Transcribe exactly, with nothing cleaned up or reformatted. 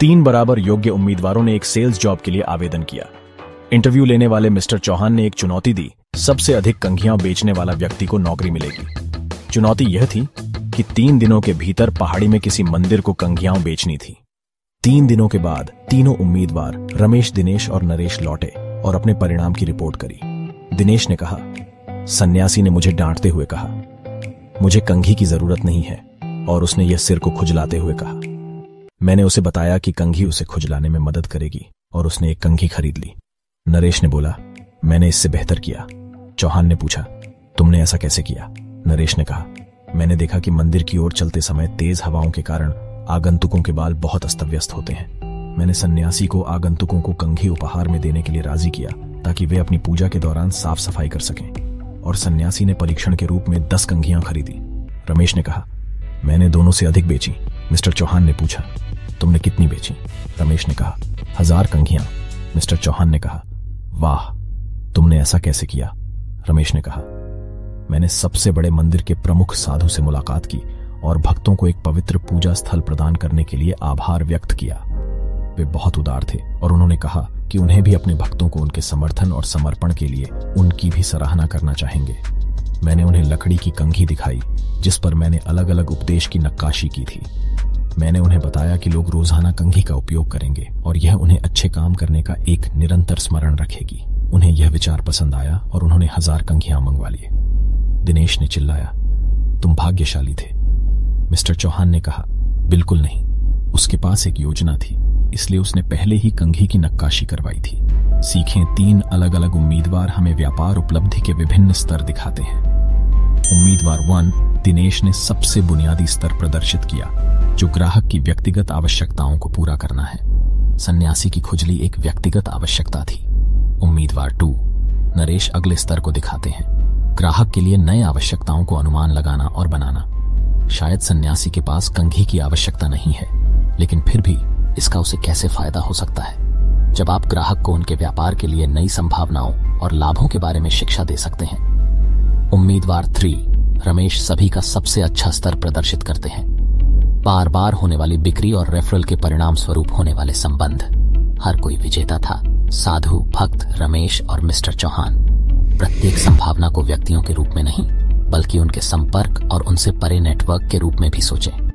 तीन बराबर योग्य उम्मीदवारों ने एक सेल्स जॉब के लिए आवेदन किया। इंटरव्यू लेने वाले मिस्टर चौहान ने एक चुनौती दी, सबसे अधिक कंघियां बेचने वाला व्यक्ति को नौकरी मिलेगी। चुनौती यह थी कि तीन दिनों के भीतर पहाड़ी में किसी मंदिर को कंघियां बेचनी थी। तीन दिनों के बाद तीनों उम्मीदवार रमेश, दिनेश और नरेश लौटे और अपने परिणाम की रिपोर्ट करी। दिनेश ने कहा, सन्यासी ने मुझे डांटते हुए कहा, मुझे कंघी की जरूरत नहीं है, और उसने यह सिर को खुजलाते हुए कहा। मैंने उसे बताया कि कंघी उसे खुजलाने में मदद करेगी और उसने एक कंघी खरीद ली। नरेश ने बोला, मैंने इससे बेहतर किया। चौहान ने पूछा, तुमने ऐसा कैसे किया? नरेश ने कहा, मैंने देखा कि मंदिर की ओर चलते समय तेज हवाओं के कारण आगंतुकों के बाल बहुत अस्तव्यस्त होते हैं। मैंने सन्यासी को आगंतुकों को कंघी उपहार में देने के लिए राजी किया ताकि वे अपनी पूजा के दौरान साफ सफाई कर सकें, और सन्यासी ने परीक्षण के रूप में दस कंघियां खरीदी। रमेश ने कहा, मैंने दोनों से अधिक बेची। मिस्टर चौहान ने पूछा, तुमने कितनी बेची? रमेश ने कहा, हजार कंघियां। मिस्टर चौहान ने कहा, वाह, तुमने ऐसा कैसे किया? रमेश ने कहा, मैंने सबसे बड़े मंदिर के प्रमुख साधु से मुलाकात की और भक्तों को एक पवित्र पूजा स्थल प्रदान करने के लिए आभार व्यक्त किया। वे बहुत उदार थे और उन्होंने कहा कि उन्हें भी अपने भक्तों को उनके समर्थन और समर्पण के लिए उनकी भी सराहना करना चाहेंगे। मैंने उन्हें लकड़ी की कंघी दिखाई जिस पर मैंने अलग अलग उपदेश की नक्काशी की थी। मैंने उन्हें बताया कि लोग रोजाना कंघी का उपयोग करेंगे और यह उन्हें अच्छे काम करने का एक निरंतर स्मरण रखेगी। उन्हें यह विचार पसंद आया और उन्होंने हजार कंघियां मंगवा लिए। दिनेश ने चिल्लाया, तुम भाग्यशाली थे। मिस्टर चौहान ने कहा, बिल्कुल नहीं, उसके पास एक योजना थी, इसलिए उसने पहले ही कंघी की नक्काशी करवाई थी। सीखें, तीन अलग अलग उम्मीदवार हमें व्यापार उपलब्धि के विभिन्न स्तर दिखाते हैं। उम्मीदवार वन, दिनेश ने सबसे बुनियादी स्तर प्रदर्शित किया जो ग्राहक की व्यक्तिगत आवश्यकताओं को पूरा करना है। सन्यासी की खुजली एक व्यक्तिगत आवश्यकता थी। उम्मीदवार टू, नरेश अगले स्तर को दिखाते हैं, ग्राहक के लिए नए आवश्यकताओं को अनुमान लगाना और बनाना। शायद सन्यासी के पास कंघी की आवश्यकता नहीं है, लेकिन फिर भी इसका उसे कैसे फायदा हो सकता है। जब आप ग्राहक को उनके व्यापार के लिए नई संभावनाओं और लाभों के बारे में शिक्षा दे सकते हैं। उम्मीदवार थ्री, रमेश सभी का सबसे अच्छा स्तर प्रदर्शित करते हैं। बार बार होने वाली बिक्री और रेफरल के परिणाम स्वरूप होने वाले संबंध। हर कोई विजेता था, साधु, भक्त, रमेश और मिस्टर चौहान। प्रत्येक संभावना को व्यक्तियों के रूप में नहीं, बल्कि उनके संपर्क और उनसे परे नेटवर्क के रूप में भी सोचें।